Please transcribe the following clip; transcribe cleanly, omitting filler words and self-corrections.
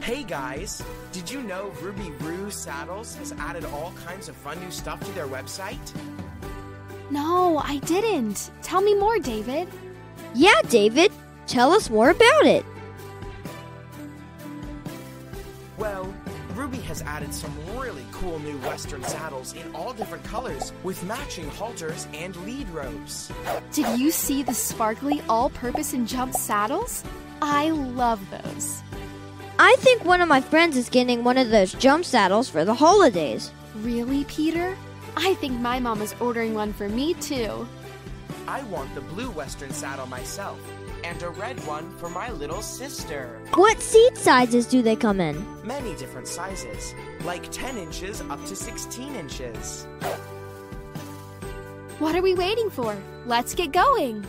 Hey guys, did you know Ruby Roo Saddles has added all kinds of fun new stuff to their website? No, I didn't. Tell me more, David. Yeah, David. Tell us more about it. Well, Ruby has added some really cool new Western saddles in all different colors with matching halters and lead ropes. Did you see the sparkly all-purpose and jump saddles? I love those. I think one of my friends is getting one of those jump saddles for the holidays. Really, Peter? I think my mom is ordering one for me, too. I want the blue Western saddle myself and a red one for my little sister. What seat sizes do they come in? Many different sizes, like 10 inches up to 16 inches. What are we waiting for? Let's get going.